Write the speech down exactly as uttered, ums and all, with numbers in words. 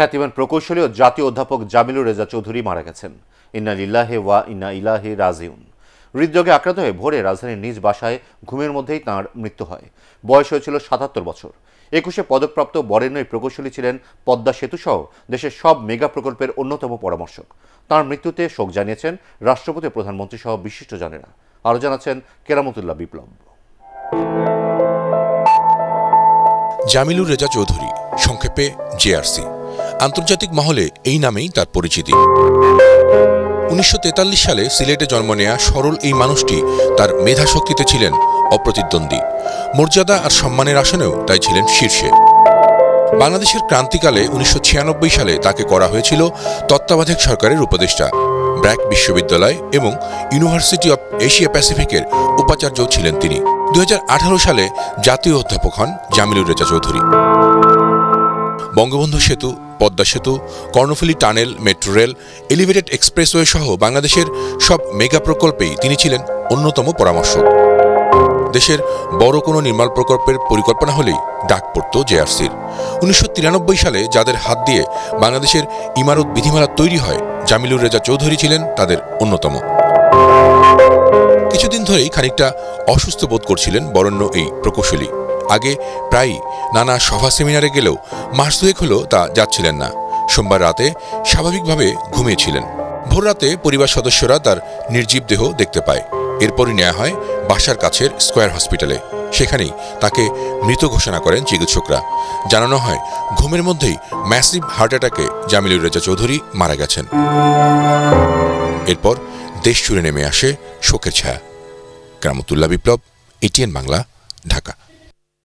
ख्यातिमान प्रकौशली और जातीय अध्यापक जामिलुर रेजा चौधुरी मारा गेছেন। इन्ना लिल्लाहि वा इन्ना इलाइहि राजिउन। হৃদরোগে আক্রান্ত হয়ে ভোরে রাজধানীর নিজ বাসায় ঘুমের মধ্যেই তাঁর মৃত্যু হয়। বয়স হয়েছিল সাতাত্তর বছর। একুশে পদকপ্রাপ্ত বরেণ্য প্রকৌশলী ছিলেন পদ্মা সেতু সহ দেশের সব মেগা প্রকল্পের অন্যতম পরামর্শক। তাঁর মৃত্যুতে শোক জানিয়েছেন রাষ্ট্রপতি প্রধানমন্ত্রী সহ বিশিষ্টজনেরা। আরও জানাচ্ছেন কেরামতুল্লাহ বিপ্লব। জামিলুর রেজা চৌধুরী, সংক্ষেপে জেআরসি, আন্তর্জাতিক মহলে এই নামেই তার পরিচিতি। উনিশশো তেতাল্লিশ সালে সিলেটে জন্ম নেয়া সরল এই মানুষটি তার মেধা শক্তিতে ছিলেন অপ্রতিদ্বন্দ্বী। মর্যাদা আর সম্মানের আসনেও তাই ছিলেন শীর্ষে। বাংলাদেশের ক্রান্তিকালে উনিশশো ছিয়ানব্বই সালে তাকে করা হয়েছিল তত্ত্বাবধায়ক সরকারের উপদেষ্টা। ব্র্যাক বিশ্ববিদ্যালয় এবং ইউনিভার্সিটি অব এশিয়া প্যাসিফিকের উপাচার্যও ছিলেন তিনি। দু হাজার আঠারো সালে জাতীয় অধ্যাপক হন জামিলুর রেজা চৌধুরী। বঙ্গবন্ধু সেতু, পদ্মা সেতু, Karnaphuli tunnel, metro rail, elevated expressway সহ বাংলাদেশের সব মেগা প্রকল্পেই তিনি ছিলেন অন্যতম পরামর্শক। দেশের বড় কোনো নির্মাণ প্রকল্পের পরিকল্পনা হলেই ডাক পড়ত জেআরসির। উনিশশো তিরানব্বই সালে যাদের হাত দিয়ে বাংলাদেশের ইমারত বিধিমালা তৈরি হয়, জামিলুর রেজা চৌধুরী ছিলেন তাদের অন্যতম। কিছুদিন ধরেই খানিকটা অসুস্থ বোধ করছিলেন বরেণ্য এই প্রকৌশলী। আগে প্রায়ই নানা সভা সেমিনারে গেলেও মাস দুয়েক হলো তা যাচ্ছিলেন না। সোমবার রাতে স্বাভাবিকভাবে ঘুমিয়েছিলেন। ভোর রাতে পরিবার সদস্যরা তার নির্জীব দেহ দেখতে পায়। এরপরই নেওয়া হয় বাসার কাছের স্কয়ার হসপিটালে। সেখানেই তাকে মৃত ঘোষণা করেন চিকিৎসকরা। জানানো হয় ঘুমের মধ্যেই ম্যাসিভ হার্ট অ্যাটাকে জামিলুর রেজা চৌধুরী মারা গেছেন। এরপর দেশ জুড়ে নেমে আসে শোকের ছায়া। কেরামতুল্লাহ বিপ্লব, এটিএন বাংলা, ঢাকা।